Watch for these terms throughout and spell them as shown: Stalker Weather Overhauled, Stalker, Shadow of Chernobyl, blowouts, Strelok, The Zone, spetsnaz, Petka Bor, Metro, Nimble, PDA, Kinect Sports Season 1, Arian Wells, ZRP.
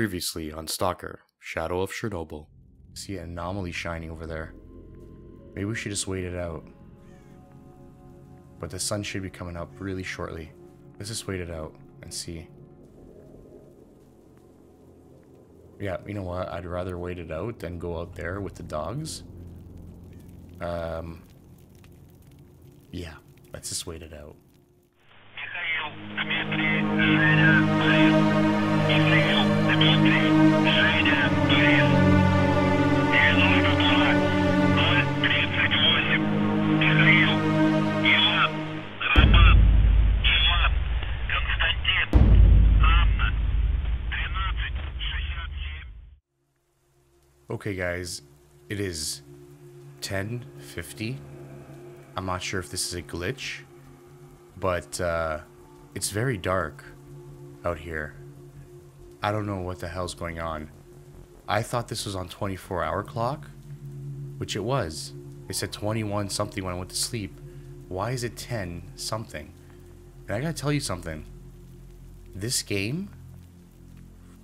Previously on Stalker, Shadow of Chernobyl. See an anomaly shining over there. Maybe we should just wait it out. But the sun should be coming up really shortly. Let's just wait it out and see. Yeah, you know what? I'd rather wait it out than go out there with the dogs. Yeah, let's just wait it out. Okay guys, it is 10:50. I'm not sure if this is a glitch, but it's very dark out here. I don't know what the hell's going on. I thought this was on 24-hour clock, which it was. It said 21 something when I went to sleep. Why is it 10 something? And I gotta tell you something. This game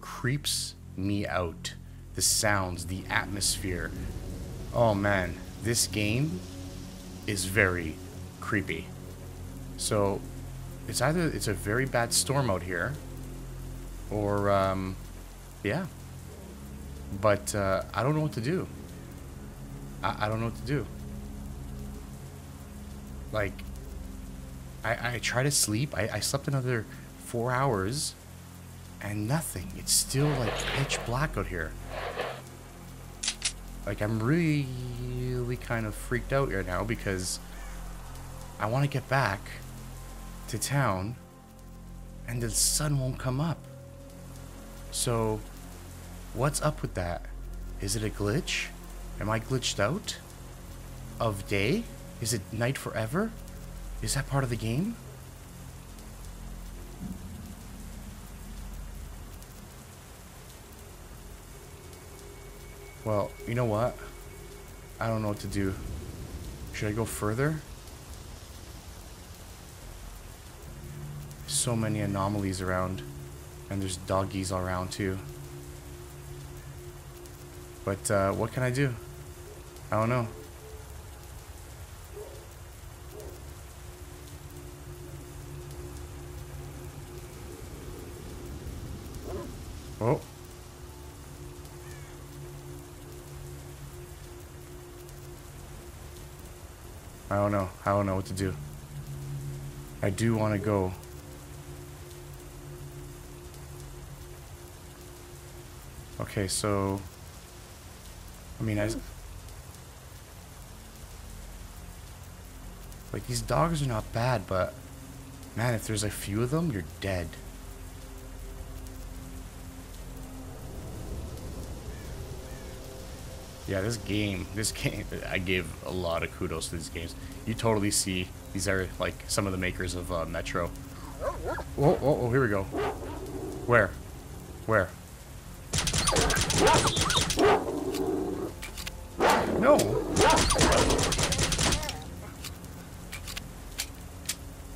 creeps me out. The sounds, the atmosphere. Oh man, this game is very creepy. So it's either it's a very bad storm out here, or yeah. But I don't know what to do. I don't know what to do. Like, I try to sleep. I slept another 4 hours. And nothing. It's still like pitch black out here. Like, I'm really kind of freaked out here now because I want to get back to town and the sun won't come up. So what's up with that? Is it a glitch? Am I glitched out of day? Is it night forever? Is that part of the game? Well, you know what? I don't know what to do. Should I go further? So many anomalies around. And there's doggies all around too. But what can I do? I don't know. Oh. I don't know. I don't know what to do. I do want to go. Okay, so... I mean, like, these dogs are not bad, but... Man, if there's a few of them, you're dead. Yeah, this game, I give a lot of kudos to these games. You totally see, these are like some of the makers of Metro. Whoa, whoa, whoa, here we go. Where? Where? No!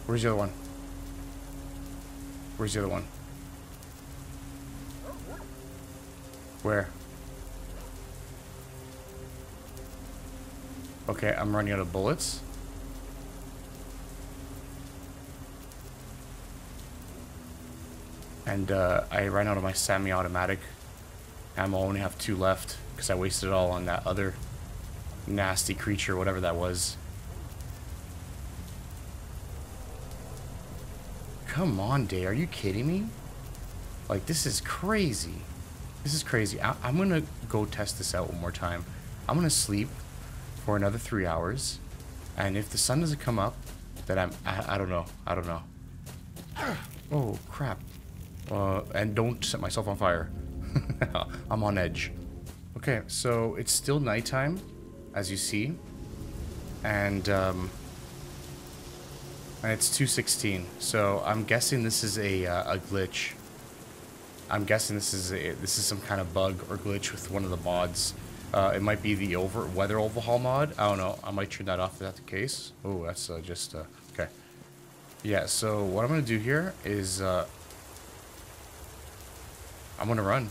Where's the other one? Where's the other one? Where? Okay, I'm running out of bullets. And I ran out of my semi-automatic ammo. I only have 2 left because I wasted it all on that other nasty creature, whatever that was. Come on, Day. Are you kidding me? Like, this is crazy. This is crazy. I'm going to go test this out one more time. I'm going to sleep for another 3 hours, and if the sun doesn't come up, then I don't know. I don't know. Oh crap. And don't set myself on fire. I'm on edge. Okay, so it's still nighttime, as you see, and it's 2:16, so I'm guessing this is a glitch. I'm guessing this is some kind of bug or glitch with one of the mods. It might be the weather overhaul mod. I don't know. I might turn that off if that's the case. Oh, that's okay. Yeah, so what I'm going to do here is I'm going to run.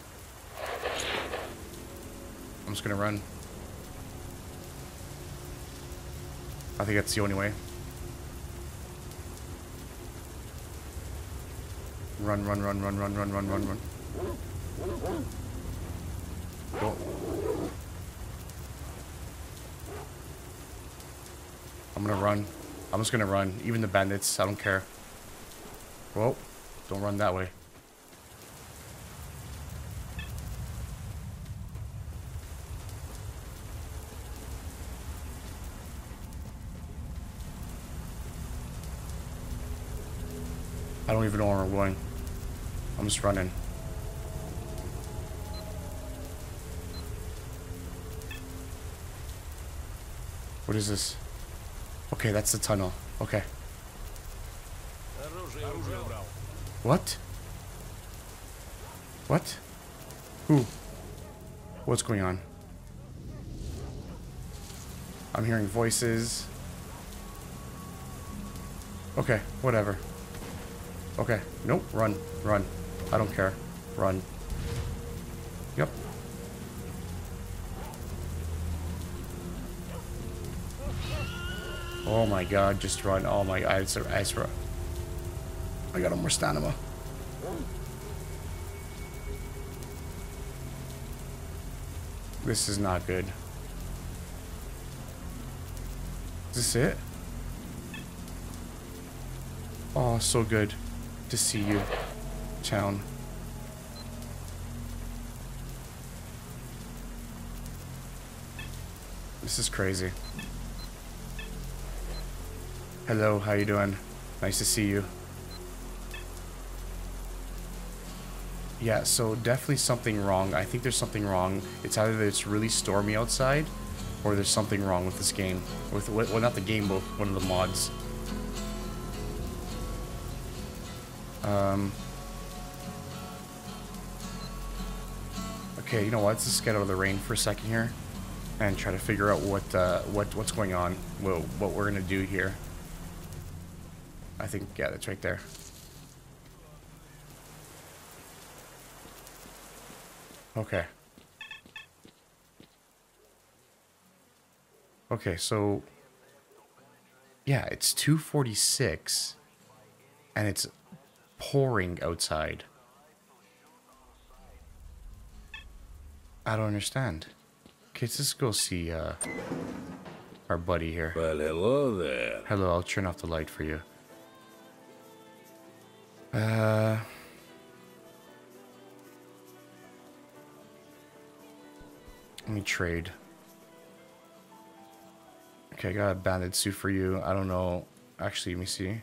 I'm just gonna run. I think that's the only way. Run, run, run, run, run, run, run, run, run. Go. I'm gonna run. I'm just gonna run. Even the bandits, I don't care. Whoa. Don't run that way. I don't even know where we're going. I'm just running. What is this? Okay, that's the tunnel. Okay. What? What? Who? What's going on? I'm hearing voices. Okay, whatever. Okay. Nope. Run. Run. I don't care. Run. Yep. Oh my god. Just run. Oh my god. I swear. I got almost stamina. This is not good. Is this it? Oh, so good to see you, town. This is crazy. Hello, how you doing? Nice to see you. Yeah, so definitely something wrong. I think there's something wrong. It's either that it's really stormy outside, or there's something wrong with this game. With well, not the game, but one of the mods. Okay, you know what? Let's just get out of the rain for a second here, and try to figure out what's going on, what we're gonna do here. I think yeah, that's right there. Okay. Okay, so yeah, it's 2:46, and it's pouring outside. I don't understand. Okay, let's just go see our buddy here. Well, hello there. Hello, I'll turn off the light for you. Let me trade. Okay, I got a bandit suit for you. I don't know. Actually, let me see.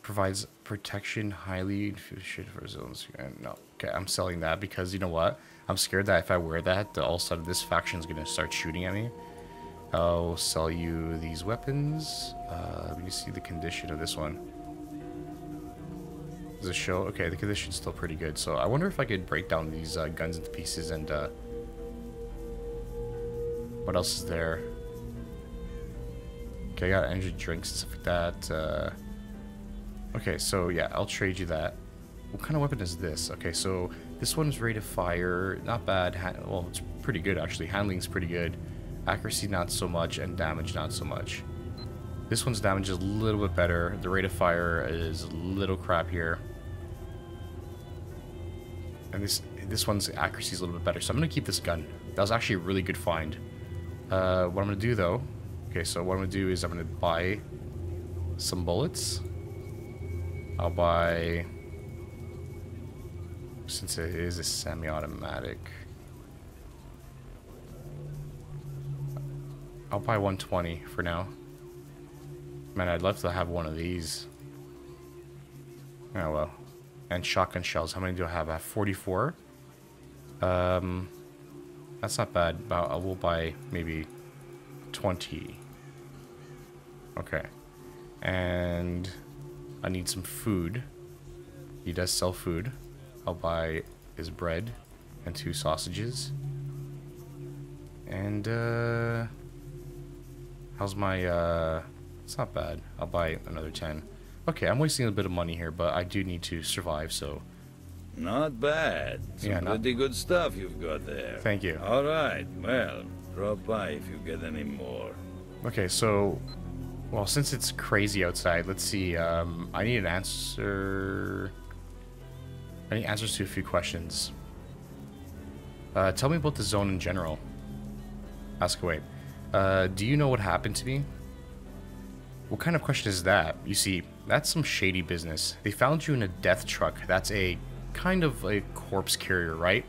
Provides protection, highly infused resilience. No, okay, I'm selling that because you know what? I'm scared that if I wear that, all of a sudden this faction is gonna start shooting at me. I'll sell you these weapons. Let me see the condition of this one. Does it show? Okay, the condition's still pretty good. So I wonder if I could break down these guns into pieces and what else is there? Okay, I got energy drinks and stuff like that. Okay, so yeah, I'll trade you that. What kind of weapon is this? Okay, so this one's rate of fire, not bad. Well, it's pretty good actually. Handling's pretty good. Accuracy not so much, and damage not so much. This one's damage is a little bit better. The rate of fire is a little crap here. And this one's accuracy is a little bit better. So I'm gonna keep this gun. That was actually a really good find. What I'm gonna do though, okay, so what I'm gonna do is I'm gonna buy some bullets. I'll buy, since it is a semi-automatic, I'll buy 120 for now. Man, I'd love to have one of these. Oh well. And shotgun shells. How many do I have? I have 44. That's not bad, but I will buy maybe 20. Okay. And I need some food. He does sell food. I'll buy his bread and 2 sausages. And how's my it's not bad. I'll buy another 10. Okay, I'm wasting a bit of money here, but I do need to survive, so Not bad. Some pretty good stuff you've got there. Thank you. All right. Well, drop by if you get any more. Okay, so... Well, since it's crazy outside, let's see. I need an answer... I need answers to a few questions. Tell me about the zone in general. Ask away. Do you know what happened to me? What kind of question is that? You see, that's some shady business. They found you in a death truck. That's a kind of a corpse carrier, right?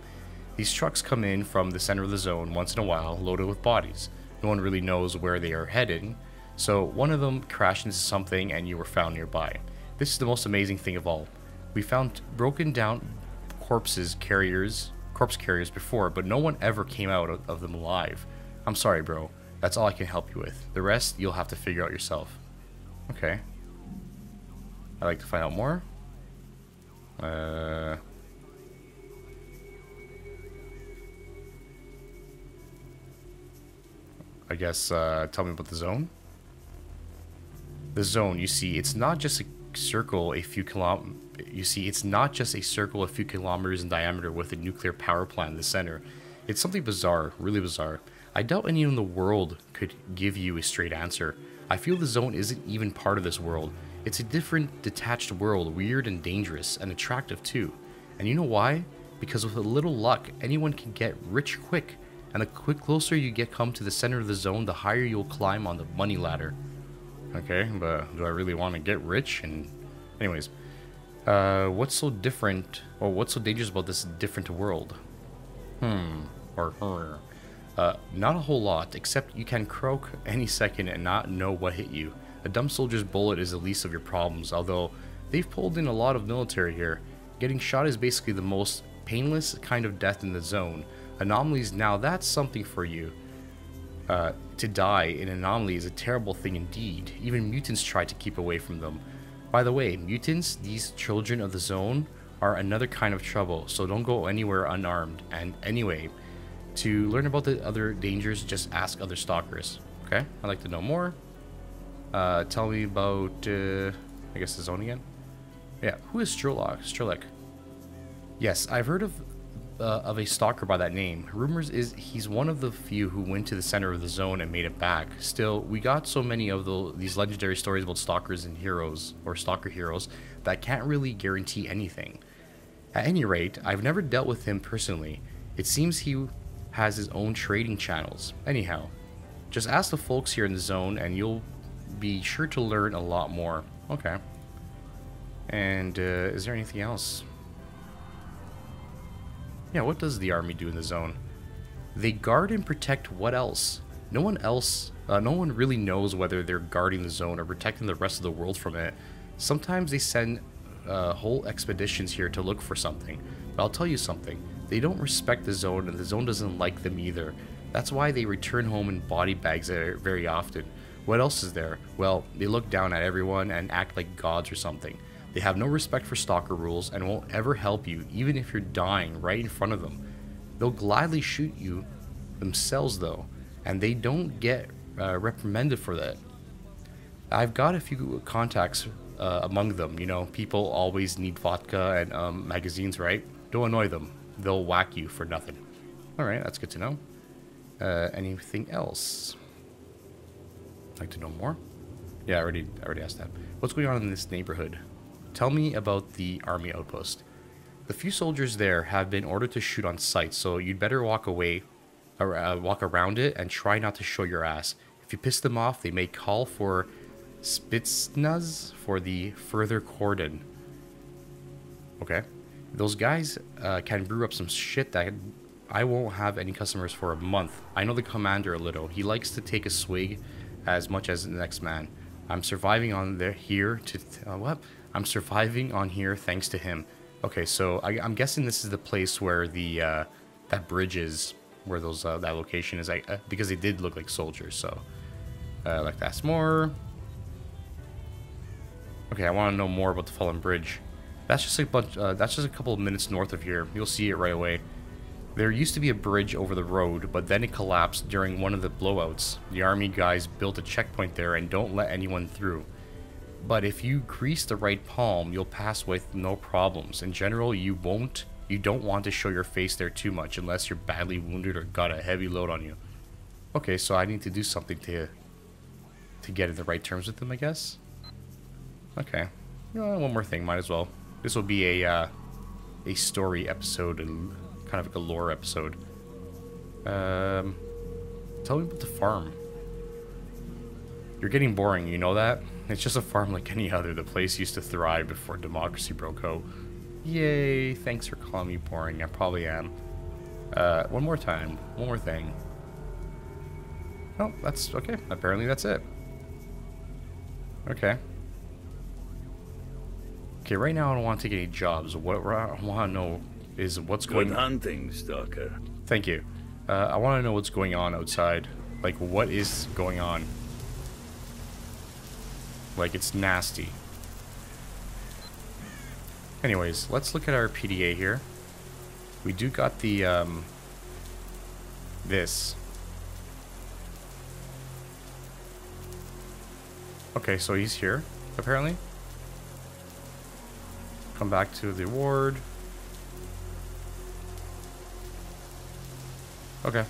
These trucks come in from the center of the zone once in a while, loaded with bodies. No one really knows where they are headed. So one of them crashed into something and you were found nearby. This is the most amazing thing of all. We found broken down corpse carriers before, but no one ever came out of them alive. I'm sorry, bro. That's all I can help you with. The rest, you'll have to figure out yourself. Okay. I'd like to find out more. I guess, tell me about the zone. The zone, you see, it's not just a circle a few kilometers in diameter with a nuclear power plant in the center. It's something bizarre, really bizarre. I doubt anyone in the world could give you a straight answer. I feel the zone isn't even part of this world. It's a different, detached world, weird and dangerous, and attractive too. And you know why? Because with a little luck, anyone can get rich quick. And the closer you come to the center of the zone, the higher you'll climb on the money ladder. Okay, but do I really want to get rich? And anyways, what's so different, or what's so dangerous about this different world? Not a whole lot, except you can croak any second and not know what hit you. A dumb soldier's bullet is the least of your problems, although they've pulled in a lot of military here. Getting shot is basically the most painless kind of death in the zone. Anomalies, now that's something for you. To die in an anomaly is a terrible thing indeed. Even mutants try to keep away from them. By the way, mutants, these children of the zone, are another kind of trouble, so don't go anywhere unarmed. And anyway, to learn about the other dangers, just ask other stalkers. Okay, I'd like to know more. Tell me about, I guess the zone again? Yeah, who is Strelok? Strelok. Yes, I've heard of a stalker by that name. Rumors is he's one of the few who went to the center of the zone and made it back. Still, we got so many of these legendary stories about stalkers and heroes, or stalker heroes, that can't really guarantee anything. At any rate, I've never dealt with him personally. It seems he has his own trading channels. Anyhow, just ask the folks here in the zone and you'll be sure to learn a lot more. Okay. And is there anything else? Yeah, what does the army do in the zone? They guard and protect what else? No one really knows whether they're guarding the zone or protecting the rest of the world from it. Sometimes they send whole expeditions here to look for something. But I'll tell you something, they don't respect the zone and the zone doesn't like them either. That's why they return home in body bags very often. What else is there? Well, they look down at everyone and act like gods or something. They have no respect for stalker rules and won't ever help you, even if you're dying right in front of them. They'll gladly shoot you themselves though, and they don't get reprimanded for that. I've got a few contacts among them, you know, people always need vodka and magazines, right? Don't annoy them, they'll whack you for nothing. Alright, that's good to know. Anything else? I'd like to know more? Yeah, I already asked that. What's going on in this neighborhood? Tell me about the army outpost. The few soldiers there have been ordered to shoot on sight, so you'd better walk around it and try not to show your ass. If you piss them off, they may call for spetsnaz for the further cordon. Okay. Those guys can brew up some shit that I won't have any customers for a month. I know the commander a little. He likes to take a swig as much as the next man. I'm surviving on there here to... what? I'm surviving on here thanks to him. Okay, so I'm guessing this is the place where the that bridge is, where those that location is, because they did look like soldiers. So, like that's more. Okay, I want to know more about the fallen bridge. That's just a bunch. That's just a couple of minutes north of here. You'll see it right away. There used to be a bridge over the road, but then it collapsed during one of the blowouts. The army guys built a checkpoint there and don't let anyone through. But if you grease the right palm, you'll pass with no problems. In general, you don't want to show your face there too much unless you're badly wounded or got a heavy load on you. Okay, so I need to do something to get in the right terms with them, I guess. Okay. One more thing, might as well. This will be a story episode, and kind of like a lore episode. Tell me about the farm. You're getting boring, you know that? It's just a farm like any other. The place used to thrive before democracy broke out. Yay, thanks for calling me boring. I probably am. One more time. One more thing. Oh, that's okay. Apparently that's it. Okay. Okay, right now I don't want to take any jobs. What I want to know is what's going on. Good hunting, Stalker. Thank you. I want to know what's going on outside. Like, what is going on? Like, it's nasty. Anyways, let's look at our PDA here. We do got the, this. Okay, so he's here, apparently. Come back to the ward. Okay.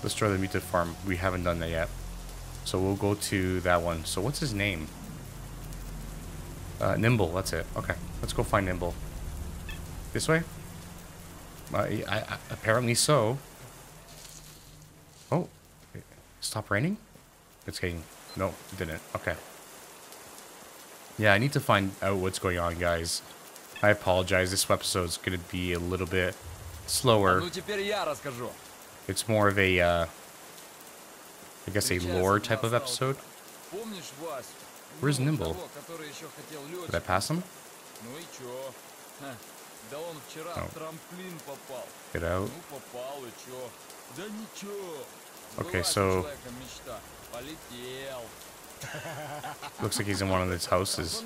Destroy the mutant farm. We haven't done that yet. So we'll go to that one. So what's his name? Nimble, that's it. Okay, let's go find Nimble. This way? I apparently so. Oh, it stopped raining? It's getting... No, it didn't. Okay. Yeah, I need to find out what's going on, guys. I apologize. This episode's going to be a little bit slower. It's more of a, I guess a lore type of episode. Where's Nimble? Did I pass him? Oh. Get out. Okay, so... Looks like he's in one of these houses.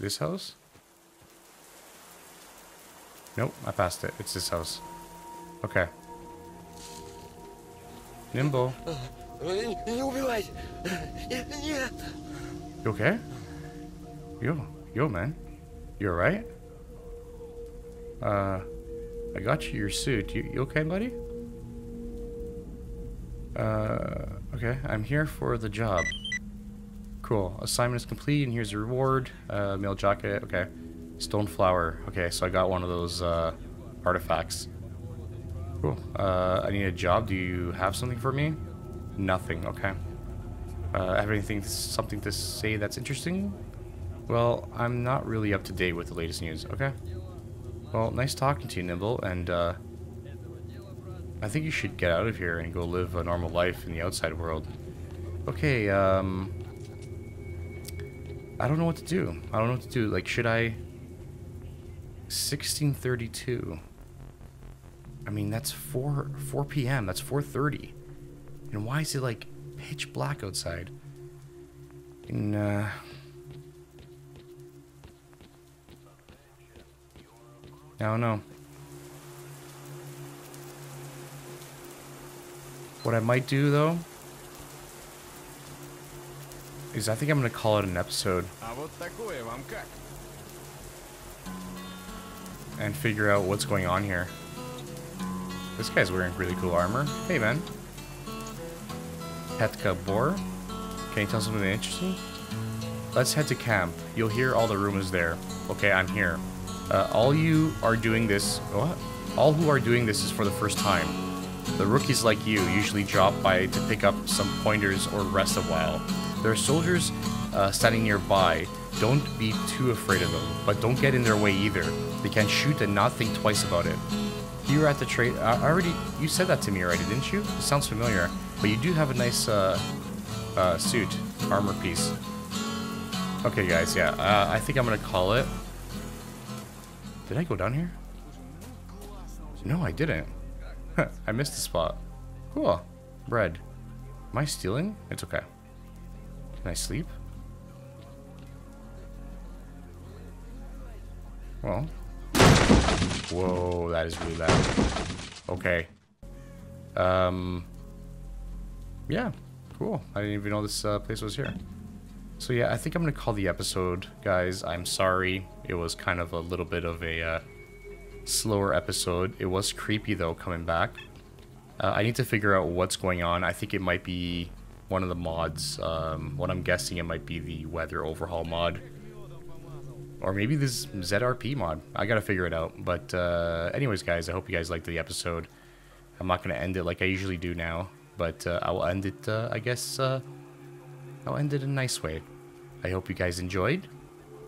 This house? Nope, I passed it. It's this house. Okay. Nimble. You okay? Yo, man. You alright? I got you your suit. You okay, buddy? Okay, I'm here for the job. Cool. Assignment is complete, and here's a reward. Mail jacket. Okay. Stone flower. Okay, so I got one of those artifacts. Cool. I need a job. Do you have something for me? Nothing. Okay. Have something to say that's interesting? Well, I'm not really up to date with the latest news. Okay. Well, nice talking to you, Nimble, and I think you should get out of here and go live a normal life in the outside world. Okay, I don't know what to do. I don't know what to do. Like, should I... 1632. I mean, that's 4 p.m. That's 4:30. And why is it, like, pitch black outside? And, I don't know. What I might do, though, is I think I'm going to call it an episode. And figure out what's going on here. This guy's wearing really cool armor. Hey, man. Petka Bor. Can you tell something interesting? Let's head to camp. You'll hear all the rumors there. Okay, I'm here. All who are doing this is for the first time. The rookies like you usually drop by to pick up some pointers or rest a while. There are soldiers standing nearby. Don't be too afraid of them, but don't get in their way either. They can shoot and not think twice about it. Here at the trade, you said that to me already, didn't you? It sounds familiar, but you do have a nice suit, armor piece. Okay, guys, yeah, I think I'm gonna call it. Did I go down here? No, I didn't. I missed the spot. Cool. Bread. Am I stealing? It's okay. Can I sleep? Well. Whoa, that is really loud. Okay. yeah, cool. I didn't even know this place was here. So yeah, I think I'm going to call the episode, guys. I'm sorry. It was kind of a little bit of a slower episode. It was creepy, though, coming back. I need to figure out what's going on. I think it might be one of the mods. What I'm guessing it might be the Weather Overhaul mod. Or maybe this ZRP mod. I gotta figure it out. But anyways, guys, I hope you guys liked the episode. I'm not gonna end it like I usually do now. But I will end it, I guess, I'll end it in a nice way. I hope you guys enjoyed.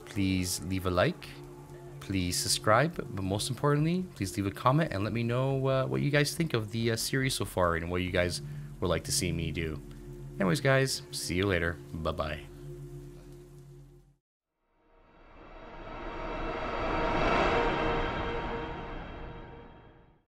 Please leave a like. Please subscribe, but most importantly, please leave a comment and let me know what you guys think of the series so far and what you guys would like to see me do. Anyways, guys, see you later. Bye-bye.